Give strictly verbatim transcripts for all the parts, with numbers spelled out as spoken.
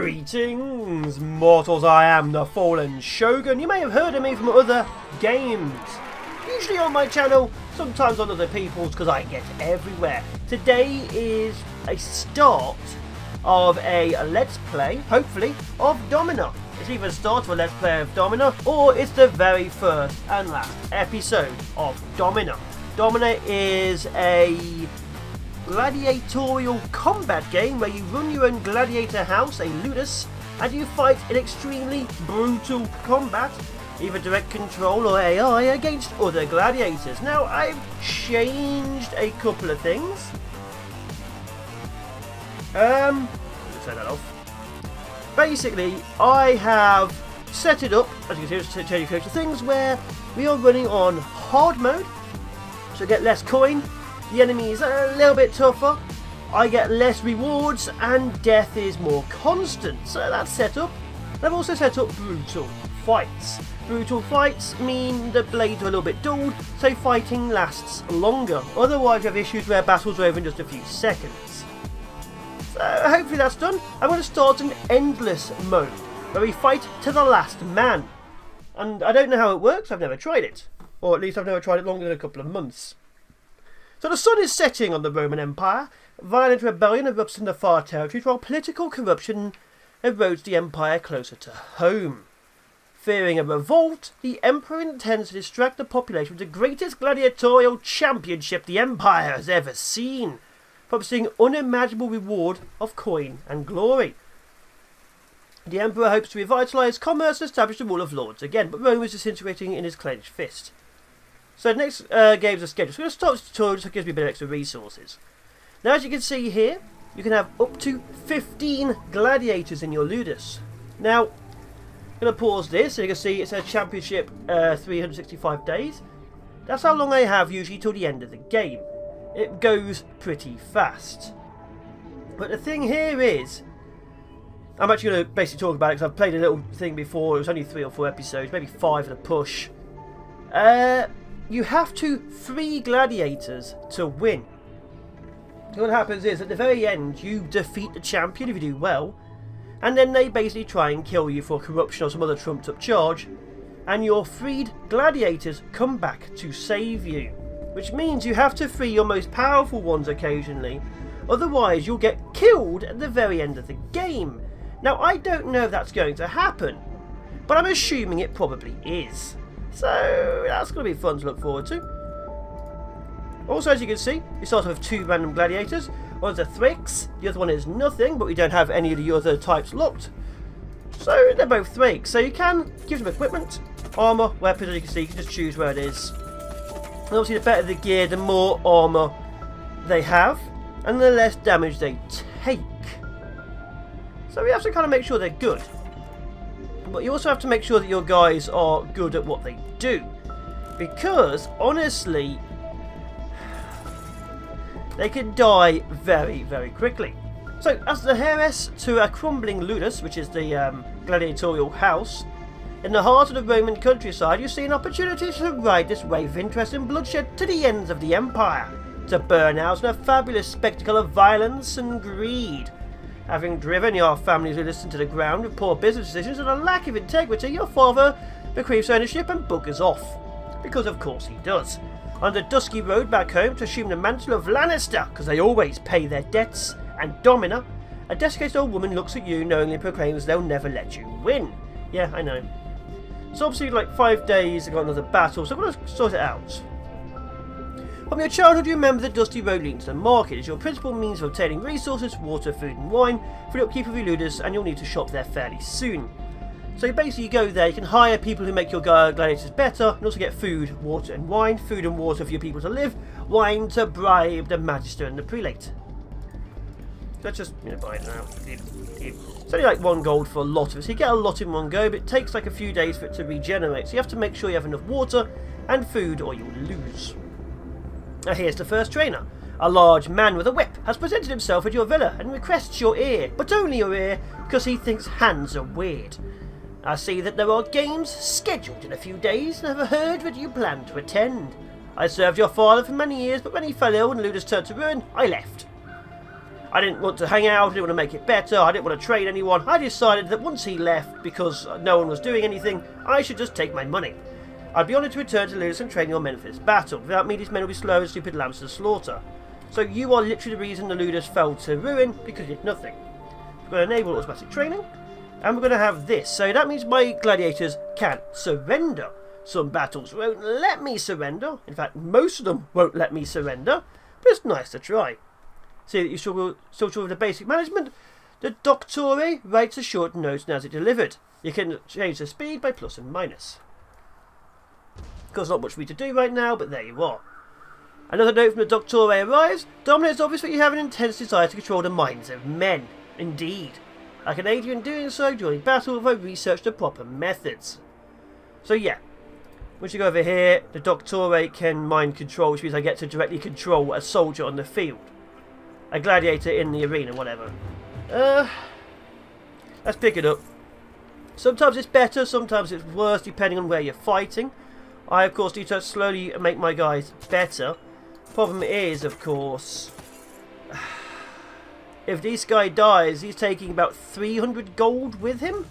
Greetings, mortals, I am the Fallen Shogun. You may have heard of me from other games. Usually on my channel, sometimes on other people's, because I get everywhere. Today is a start of a Let's Play, hopefully, of Domina. It's either a start of a Let's Play of Domina, or it's the very first and last episode of Domina. Domina is a gladiatorial combat game where you run your own gladiator house, a Ludus, and you fight in extremely brutal combat, either direct control or A I, against other gladiators. Now, I've changed a couple of things. Um, let me turn that off. Basically, I have set it up, as you can see, to change to things where we are running on hard mode, so get less coin. The enemy is a little bit tougher, I get less rewards, and death is more constant. So that's set up. I've also set up brutal fights. Brutal fights mean the blades are a little bit dulled, so fighting lasts longer. Otherwise you have issues where battles are over in just a few seconds. So hopefully that's done. I'm going to start an endless mode, where we fight to the last man. And I don't know how it works, I've never tried it. Or at least I've never tried it longer than a couple of months. So the sun is setting on the Roman Empire, violent rebellion erupts in the Far Territories, while political corruption erodes the empire closer to home. Fearing a revolt, the emperor intends to distract the population with the greatest gladiatorial championship the empire has ever seen, promising unimaginable reward of coin and glory. The emperor hopes to revitalise commerce and establish the rule of lords again, but Rome is disintegrating in his clenched fist. So the next uh, games are scheduled. So I'm going to start this tutorial just so it gives me a bit of extra resources. Now, as you can see here, you can have up to fifteen gladiators in your Ludus. Now, I'm going to pause this so you can see it's a championship uh, three hundred sixty-five days. That's how long I have usually till the end of the game. It goes pretty fast. But the thing here is, I'm actually going to basically talk about it because I've played a little thing before. It was only three or four episodes, maybe five at a push. Uh... You have to free gladiators to win. So what happens is, at the very end, you defeat the champion if you do well, and then they basically try and kill you for corruption or some other trumped-up charge, and your freed gladiators come back to save you, which means you have to free your most powerful ones occasionally, otherwise you'll get killed at the very end of the game. Now, I don't know if that's going to happen, but I'm assuming it probably is. So that's going to be fun to look forward to. Also, as you can see, we start off with two random gladiators. One's a Thrakes, the other one is nothing, but we don't have any of the other types locked. So they're both Thrakes. So you can give them equipment, armour, weapons, as you can see, you can just choose where it is. And obviously the better the gear, the more armour they have, and the less damage they take. So we have to kind of make sure they're good. But you also have to make sure that your guys are good at what they do, because honestly they can die very very quickly. So as the heiress to a crumbling Ludus, which is the um, gladiatorial house in the heart of the Roman countryside, you see an opportunity to ride this wave of interest and bloodshed to the ends of the empire, to burn out in a fabulous spectacle of violence and greed. Having driven your families who listen to the ground with poor business decisions and a lack of integrity, your father bequeaths ownership and buggers off. Because of course he does. On the dusky road back home to assume the mantle of Lannister, because they always pay their debts, and Domina, a desiccated old woman looks at you knowingly and proclaims they'll never let you win. Yeah, I know. So obviously like five days, I've got another battle, so I'm going to sort it out. From your childhood you remember the dusty road leading to the market is your principal means of obtaining resources, water, food and wine for the upkeep of your Ludus, and you'll need to shop there fairly soon. So basically you go there, you can hire people who make your gladiators better, and also get food, water and wine, food and water for your people to live, wine to bribe the magister and the prelate. Let's just, you know, buy it now. It's only like one gold for a lot of it, so you get a lot in one go, but it takes like a few days for it to regenerate, so you have to make sure you have enough water and food or you'll lose. Now here's the first trainer. A large man with a whip has presented himself at your villa and requests your ear, but only your ear, because he thinks hands are weird. I see that there are games scheduled in a few days and have heard that you plan to attend. I served your father for many years, but when he fell ill and Ludus turned to ruin, I left. I didn't want to hang out, I didn't want to make it better, I didn't want to trade anyone. I decided that once he left, because no one was doing anything, I should just take my money. I'd be honoured to return to Ludus and train your men for this battle. Without me, these men will be slow and stupid lambs to slaughter. So you are literally the reason the Ludus fell to ruin, because you did nothing. We're going to enable automatic training, and we're going to have this. So that means my gladiators can surrender. Some battles won't let me surrender. In fact, most of them won't let me surrender, but it's nice to try. See that you struggle, still struggle with the basic management. The Doctore writes a short note and has it delivered. You can change the speed by plus and minus. Of course, not much for me to do right now, but there you are. Another note from the Doctore arrives. Domina, it's obvious that you have an intense desire to control the minds of men. Indeed. I can aid you in doing so during battle if I research the proper methods. So yeah. Once you go over here, the Doctore can mind control, which means I get to directly control a soldier on the field. A gladiator in the arena, whatever. Uh, let's pick it up. Sometimes it's better, sometimes it's worse, depending on where you're fighting. I, of course, need to slowly make my guys better. Problem is, of course, if this guy dies, he's taking about three hundred gold with him.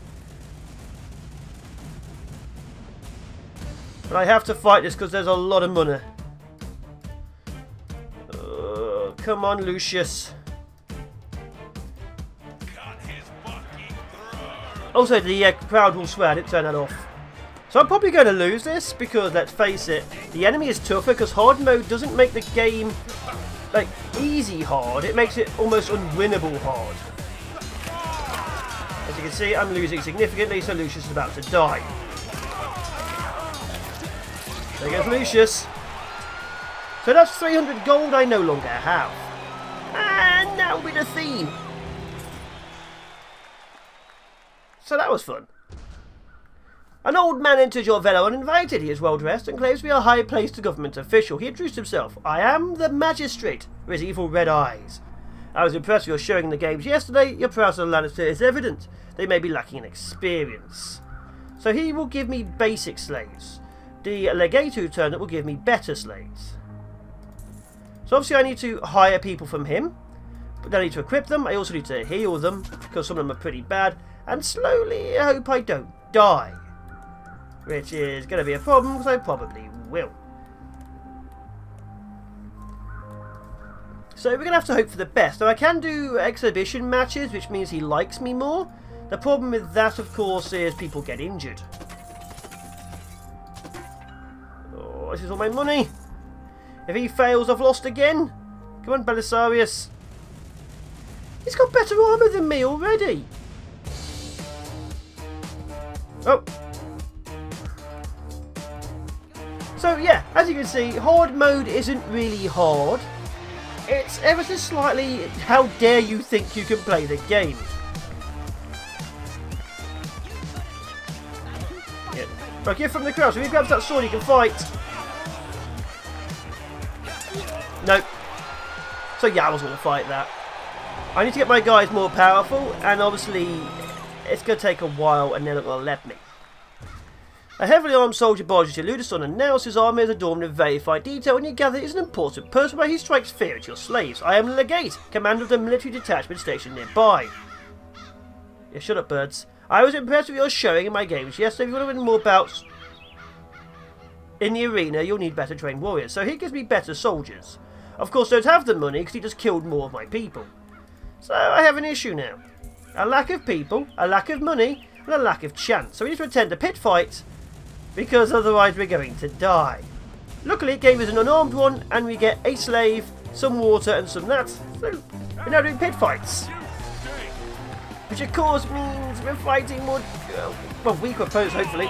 But I have to fight this because there's a lot of money. Uh, come on, Lucius. Also, the uh, crowd will swear I didn't turn that off. So I'm probably going to lose this because, let's face it, the enemy is tougher because hard mode doesn't make the game like easy hard. It makes it almost unwinnable hard. As you can see, I'm losing significantly, so Lucius is about to die. There goes Lucius. So that's three hundred gold I no longer have. And that'll be the theme. So that was fun. An old man enters your villa uninvited. He is well dressed and claims to be a high placed government official. He introduced himself. I am the magistrate with evil red eyes. I was impressed with your showing in the games yesterday. Your prowess of the Lannister is evident. They may be lacking in experience. So he will give me basic slaves. The Legate who turned up will give me better slaves. So obviously I need to hire people from him. But then I need to equip them. I also need to heal them. Because some of them are pretty bad. And slowly I hope I don't die. Which is going to be a problem because I probably will. So we're going to have to hope for the best. Now I can do exhibition matches, which means he likes me more. The problem with that, of course, is people get injured. This is all my money. If he fails, I've lost again. Come on, Belisarius. He's got better armour than me already. Oh. So, yeah, as you can see, hard mode isn't really hard. It's ever so slightly, how dare you think you can play the game. Yeah. Right, get from the crowd. So if he grabs that sword, you can fight. Nope. So yeah, I was going to fight that. I need to get my guys more powerful, and obviously it's going to take a while and they're not going to let me. A heavily armed soldier barges to Ludus unannounced. His army is adorned with verified detail, and you gather he's an important person where he strikes fear at your slaves. I am Legate, commander of the military detachment stationed nearby. Yeah, shut up, birds. I was impressed with your showing in my games yesterday. If you want to win more bouts in the arena, you'll need better trained warriors. So he gives me better soldiers. Of course, I don't have the money because he just killed more of my people. So I have an issue now. A lack of people, a lack of money, and a lack of chance. So we need to attend a pit fight because otherwise we're going to die. Luckily, it gave us an unarmed one and we get a slave, some water and some that. So we're now doing pit fights. Which of course means we're fighting more well, weaker opponents, hopefully.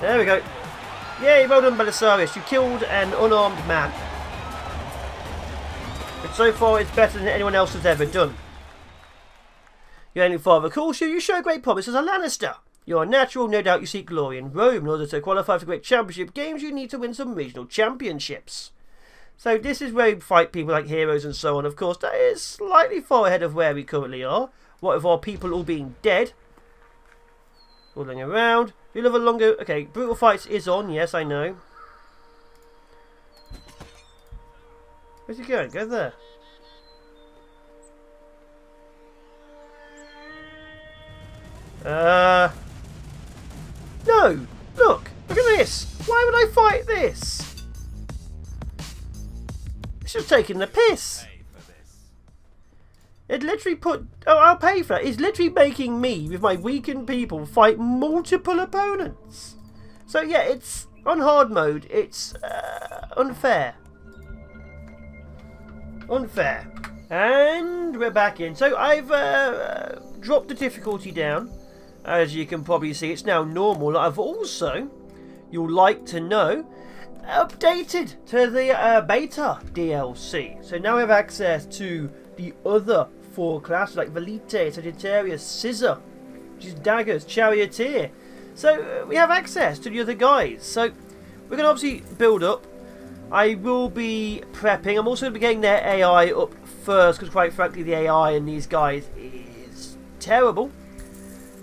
There we go. Yay, well done, Belisarius. You killed an unarmed man. But so far, it's better than anyone else has ever done. Your only father calls you. You show great promise as a Lannister. You are natural. No doubt you seek glory in Rome. In order to qualify for great championship games, you need to win some regional championships. So this is where we fight people like heroes and so on. Of course, that is slightly far ahead of where we currently are. What of our people all being dead? Rolling around. You love a longer... Okay, brutal fights is on. Yes, I know. Where's he going? Go there. Uh, no! Look! Look at this! Why would I fight this? It's just taking the piss. It literally put... Oh, I'll pay for that. It's literally making me, with my weakened people, fight multiple opponents. So yeah, it's... On hard mode, it's uh, unfair. Unfair. And we're back in. So I've uh, uh, dropped the difficulty down. As you can probably see, it's now normal. I've also, you'll like to know, updated to the uh, beta D L C. So now I have access to the other four classes, like Velite, Sagittarius, Scissor, which is daggers, Charioteer. So uh, we have access to the other guys. So we're going to obviously build up. I will be prepping. I'm also going to be getting their A I up first, because quite frankly the A I in these guys is terrible.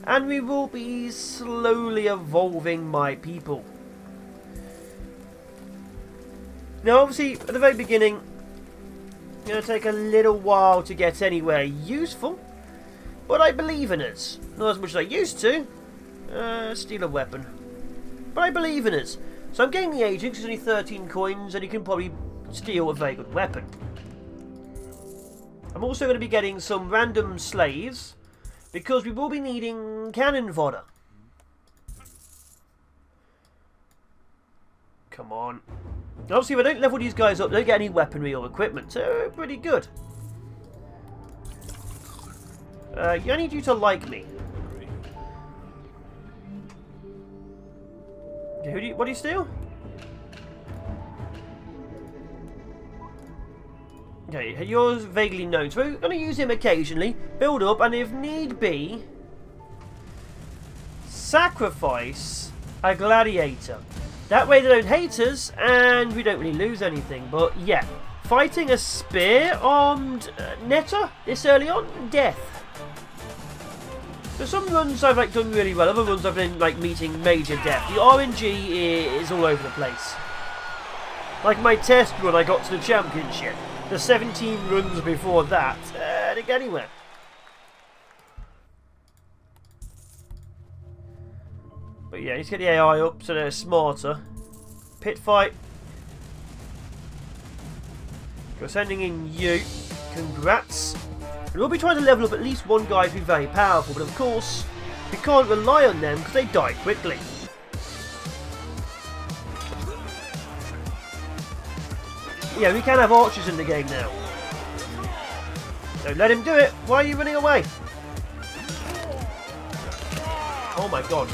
And we will be slowly evolving my people. Now obviously at the very beginning it's going to take a little while to get anywhere useful. But I believe in us. Not as much as I used to. Uh, steal a weapon. But I believe in us. So I'm getting the agent, because it's only thirteen coins, and you can probably steal a very good weapon. I'm also going to be getting some random slaves, because we will be needing cannon fodder. Come on. Obviously, if I don't level these guys up, they don't get any weaponry or equipment, so pretty good. Uh, I need you to like me. Who do you, what do you steal? Okay, you're vaguely known, so we're going to use him occasionally, build up, and if need be, sacrifice a gladiator. That way they don't hate us, and we don't really lose anything, but yeah. Fighting a spear-armed uh, netter this early on, death. So some runs I've like done really well, other runs I've been like meeting major death. The R N G is all over the place. Like my test run I got to the championship. The seventeen runs before that, uh, didn't get anywhere. But yeah, you need to get the A I up so they're smarter. Pit fight. You're sending in you. Congrats. We'll be trying to level up at least one guy to be very powerful, but of course, we can't rely on them because they die quickly. Yeah, we can have archers in the game now. Don't let him do it! Why are you running away? Oh my god.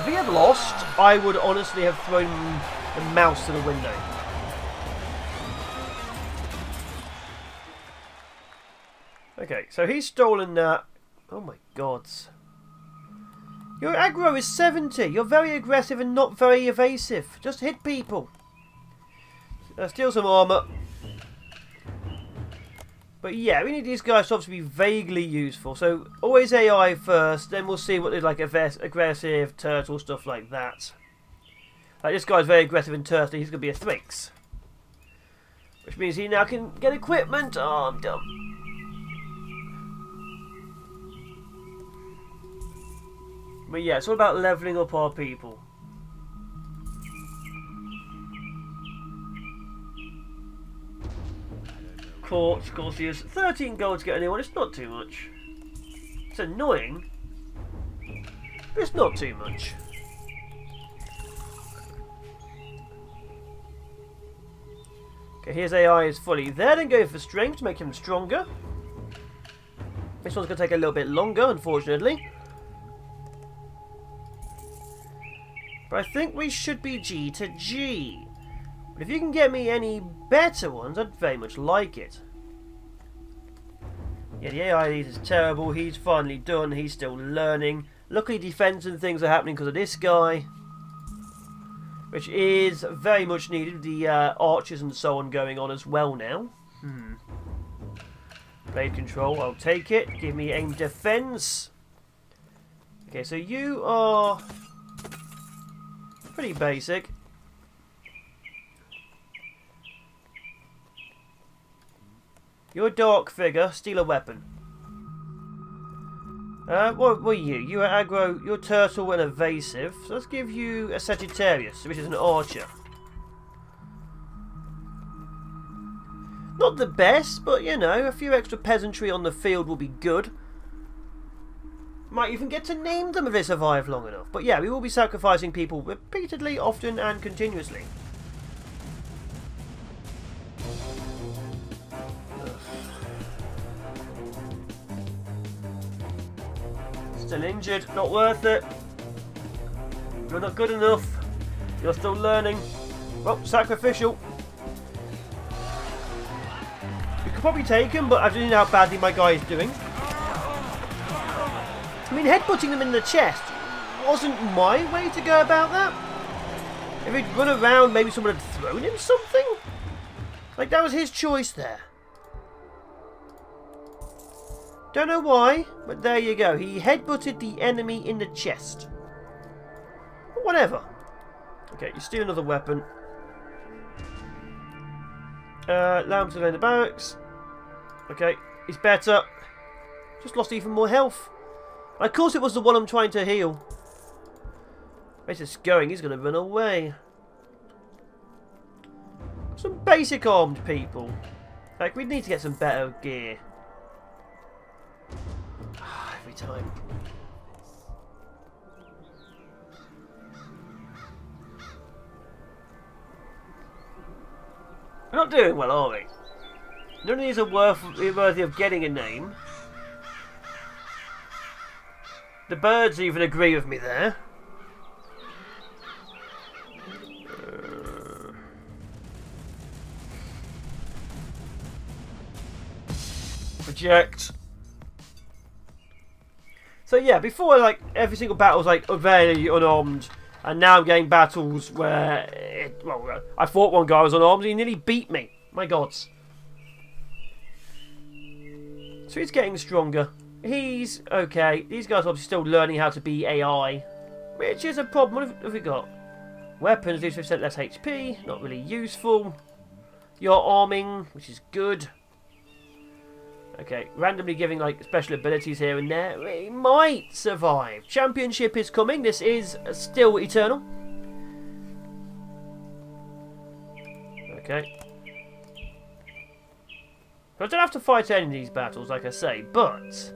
If we had lost, I would honestly have thrown the mouse to the window. Okay, so he's stolen that. Oh my god. Your aggro is seventy. You're very aggressive and not very evasive. Just hit people. Uh, steal some armour. But yeah, we need these guys to obviously be vaguely useful. So always A I first, then we'll see what they're like, aggressive, turtle, stuff like that. Like this guy's very aggressive and turtle. He's going to be a Thrakes. Which means he now can get equipment. Oh, I'm dumb. But yeah, it's all about levelling up our people. Court, Courtiers. thirteen gold to get anyone. It's not too much. It's annoying. But it's not too much. Okay, here's A I is fully there. Then go for strength to make him stronger. This one's going to take a little bit longer, unfortunately. But I think we should be G to G. But if you can get me any better ones, I'd very much like it. Yeah, the A I is terrible. He's finally done. He's still learning. Luckily, defense and things are happening because of this guy. Which is very much needed. The uh, archers and so on going on as well now. Hmm. Blade control. I'll take it. Give me aim defense. Okay, so you are... pretty basic. You're a dark figure. Steal a weapon. Uh, what were you? You were aggro, you're turtle and evasive. So let's give you a Sagittarius, which is an archer. Not the best, but you know, a few extra peasantry on the field will be good. Might even get to name them if they survive long enough. But yeah, we will be sacrificing people repeatedly, often, and continuously. Still injured, not worth it. You're not good enough. You're still learning. Well, sacrificial. You could probably take him, but I don't know how badly my guy is doing. I mean, headbutting them in the chest wasn't my way to go about that. If he'd run around, maybe someone had thrown him something? Like, that was his choice there. Don't know why, but there you go. He headbutted the enemy in the chest. Whatever. Okay, you steal another weapon. Uh, allow him to lay in the barracks. Okay, he's better. Just lost even more health. And of course it was the one I'm trying to heal. Where's this going? He's going to run away. Some basic armed people. Like, we need to get some better gear. Every time. We're not doing well, are we? None of these are worth, worthy of getting a name. The birds even agree with me there. Reject. So yeah, before like every single battle was like very unarmed, and now I'm getting battles where it, well, I fought one guy who was unarmed and he nearly beat me. My gods. So he's getting stronger. He's okay. These guys are obviously still learning how to be A I, which is a problem. What have we got? Weapons lose fifty percent less H P. Not really useful. You're arming, which is good. Okay, randomly giving, like, special abilities here and there. We might survive. Championship is coming. This is still eternal. Okay. I don't have to fight any of these battles, like I say, but...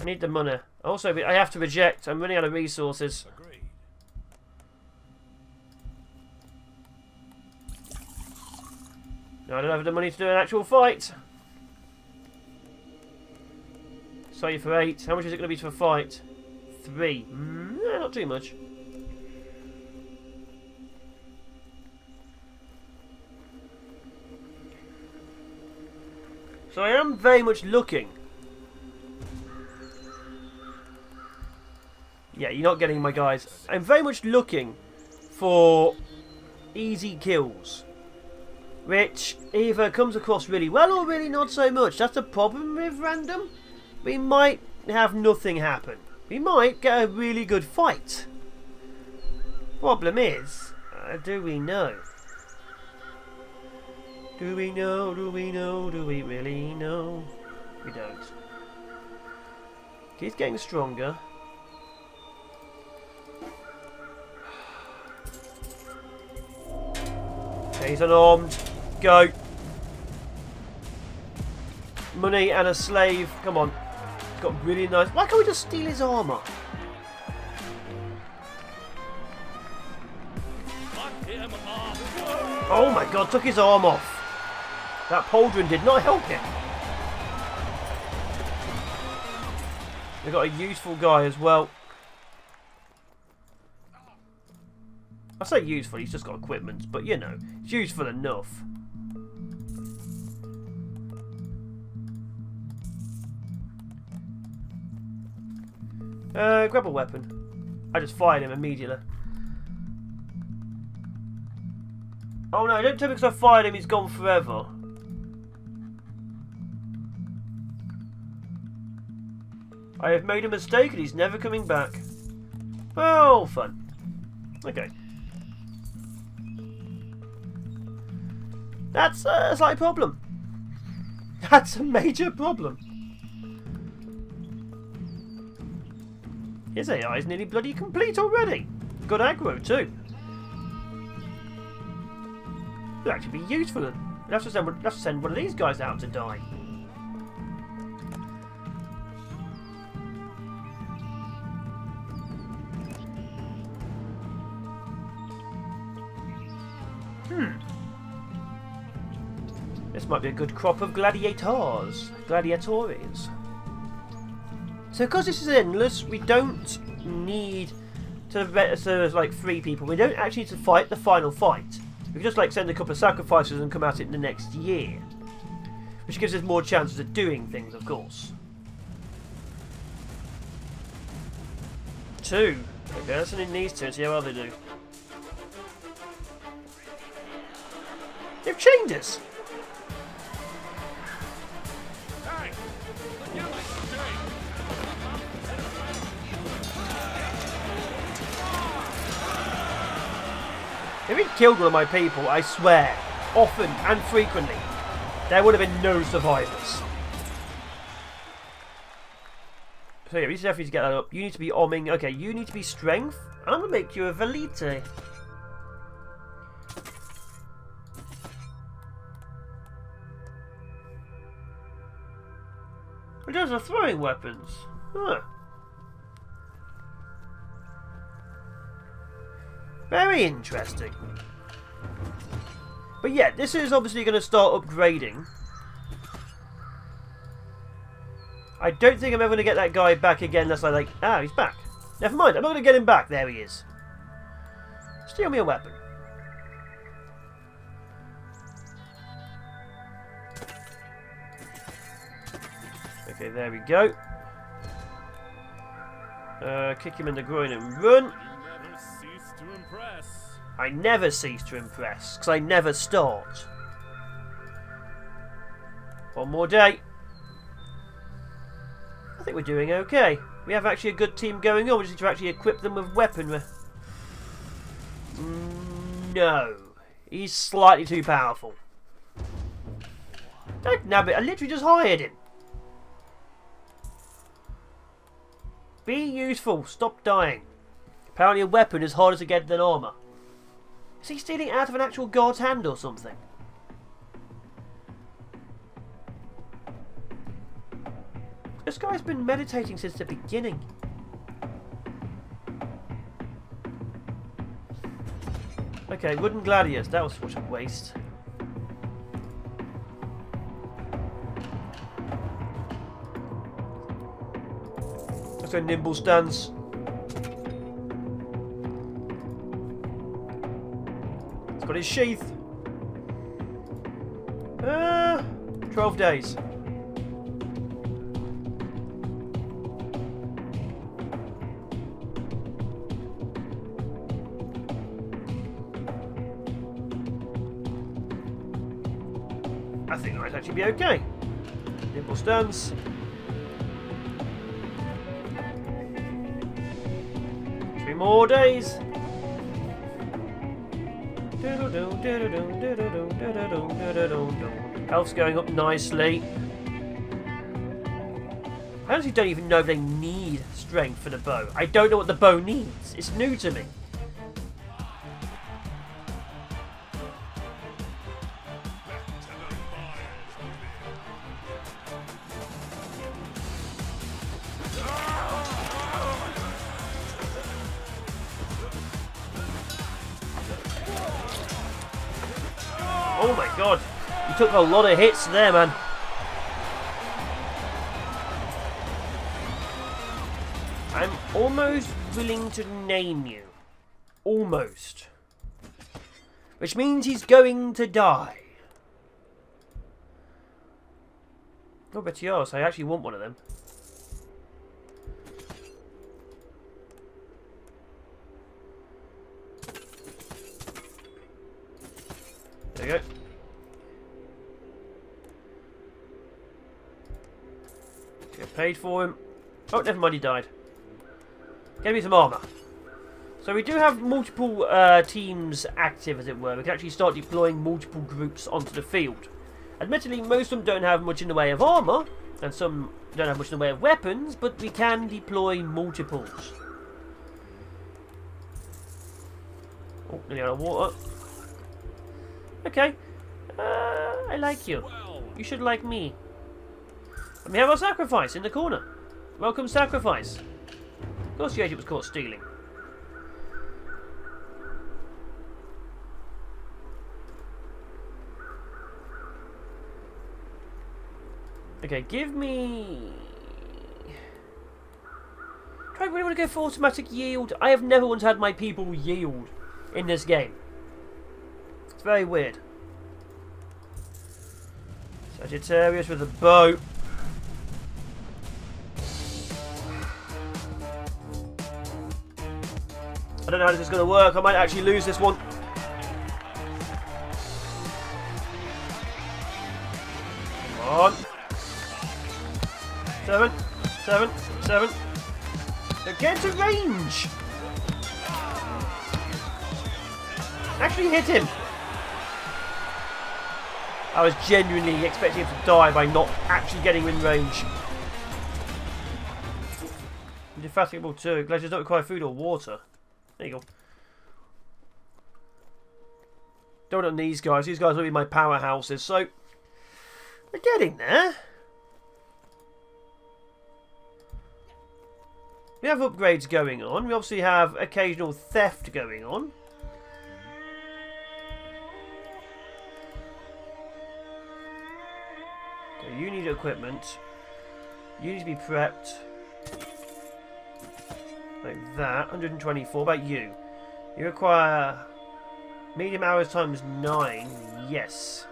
I need the money. Also, I have to reject. I'm running out of resources. No, I don't have the money to do an actual fight. Sorry for eight. How much is it going to be for a fight? Three. Mm, not too much. So I am very much looking. Yeah, you're not getting my guys. I'm very much looking for easy kills. Which either comes across really well or really not so much. That's the problem with random. We might have nothing happen. We might get a really good fight. Problem is, uh, do we know? Do we know? Do we know? Do we really know? We don't. He's getting stronger. Okay, he's unarmed. Go. Money and a slave. Come on. He's got really nice... Why can't we just steal his armour? Oh my god, took his arm off. That pauldron did not help him. We've got a useful guy as well. I say useful, he's just got equipment, but you know, it's useful enough. Uh, grab a weapon. I just fired him immediately. Oh no, don't tell me because I fired him, he's gone forever. I have made a mistake and he's never coming back. Oh, fun. Okay. That's a slight problem. That's a major problem. His A I is nearly bloody complete already. Good aggro too. It'll actually be useful. Let's just send, let's send one of these guys out to die. Hmm. This might be a good crop of gladiators. Gladiatores. So because this is endless, we don't need to, so like three people. We don't actually need to fight the final fight. We can just like send a couple of sacrifices and come at it in the next year. Which gives us more chances of doing things, of course. Two. Okay, that's in these two, see how well they do. They've chained us! If he'd killed one of my people, I swear, often and frequently, there would have been no survivors. So yeah, we just have to get that up. You need to be omming. Okay, you need to be strength. I'm going to make you a Velite. It does have throwing weapons. Huh. Very interesting. But yeah, this is obviously going to start upgrading. I don't think I'm ever going to get that guy back again unless I like... Ah, he's back. Never mind, I'm not going to get him back. There he is. Steal me a weapon. Okay, there we go. Uh, kick him in the groin and run. I never cease to impress, because I never start. One more day. I think we're doing okay. We have actually a good team going on. We just need to actually equip them with weaponry. No. He's slightly too powerful. Don't nab it. I literally just hired him. Be useful. Stop dying. Apparently a weapon is harder to get than armour. Is he stealing out of an actual guard's hand or something? This guy's been meditating since the beginning. Okay, wooden gladius. That was such a waste. Let's go nimble stance. Got his sheath. Uh, twelve days. I think that might actually be okay. Nimble stance. Three more days. Health's going up nicely. I honestly don't even know if they need strength for the bow. I don't know what the bow needs. It's new to me. Took a lot of hits there, man. I'm almost willing to name you. Almost. Which means he's going to die. Oh, but yes, I actually want one of them. There you go. Paid for him. Oh, never mind, he died. Get me some armour. So we do have multiple uh, teams active, as it were. We can actually start deploying multiple groups onto the field. Admittedly, most of them don't have much in the way of armor, and some don't have much in the way of weapons, but we can deploy multiples. Oh, nearly out of water. Okay. Uh, I like you. You should like me. And we have our sacrifice in the corner. Welcome, sacrifice. Of course, the agent was caught stealing. Okay, give me... Do I really want to go for automatic yield? I have never once had my people yield in this game. It's very weird. Sagittarius with a bow. I don't know how this is going to work. I might actually lose this one. Come on. Seven, seven, seven. They're getting to range. Actually hit him. I was genuinely expecting him to die by not actually getting in range. Indefatigable too. Glaciers don't require food or water. There you go. Don't want these guys. These guys will be my powerhouses. So we're getting there. We have upgrades going on. We obviously have occasional theft going on. Okay, you need equipment. You need to be prepped. Like that, one hundred twenty-four. About you, you require medium hours times nine. Yes.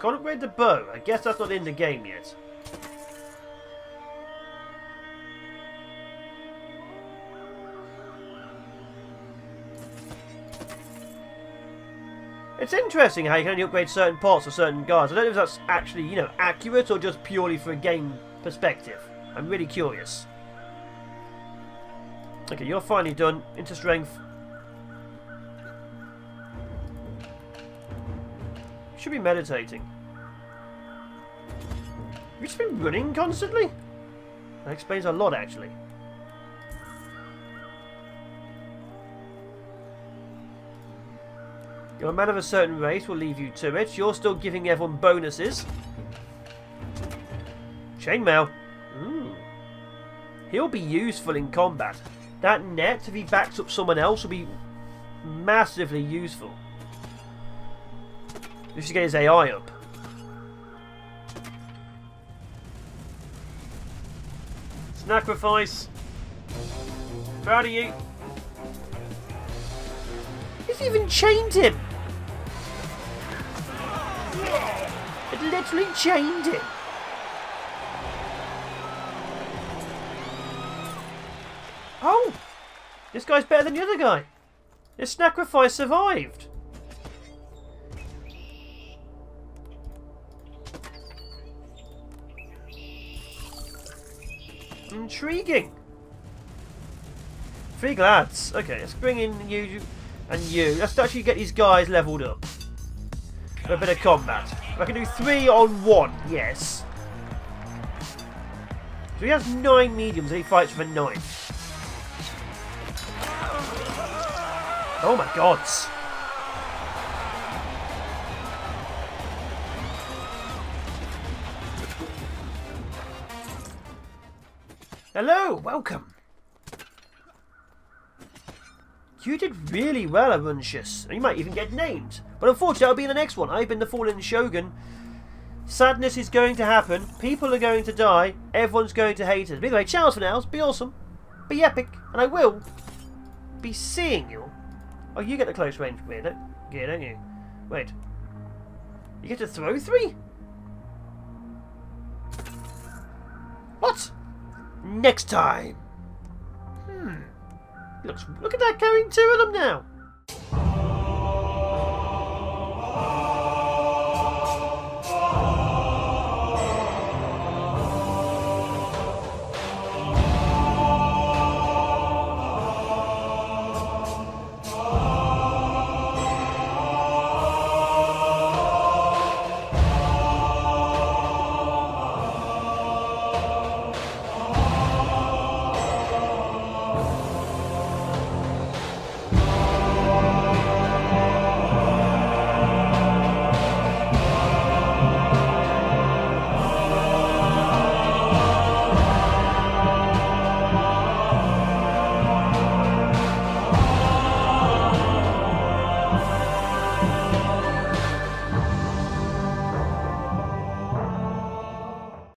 Can't upgrade the bow. I guess that's not in the game yet. It's interesting how you can only upgrade certain parts of certain guards. I don't know if that's actually, you know, accurate or just purely for a game perspective. I'm really curious. Okay, you're finally done. Into strength. Should be meditating. Have you just been running constantly? That explains a lot, actually. You're a man of a certain race. We'll leave you to it. You're still giving everyone bonuses. Chainmail. Mm. He'll be useful in combat. That net, if he backs up someone else, will be massively useful. We should get his A I up. Sacrifice. Proud of you. He's even chained him. It literally chained him. Oh! This guy's better than the other guy. This sacrifice survived. Intriguing. Three glads. Okay, let's bring in you and you. Let's actually get these guys leveled up. For a bit of combat. I can do three on one. Yes. So he has nine mediums and he fights with a nine. Oh my gods! Hello, welcome. You did really well, Aruntius, and you might even get named. But unfortunately, I'll be in the next one. I've been the fallen shogun. Sadness is going to happen. People are going to die. Everyone's going to hate us. But anyway, ciao for now. Be awesome. Be epic, and I will be seeing you. Oh, you get the close range gear, yeah, don't you? Wait. You get to throw three? What? Next time. Hmm. Looks, look at that, carrying two of them now.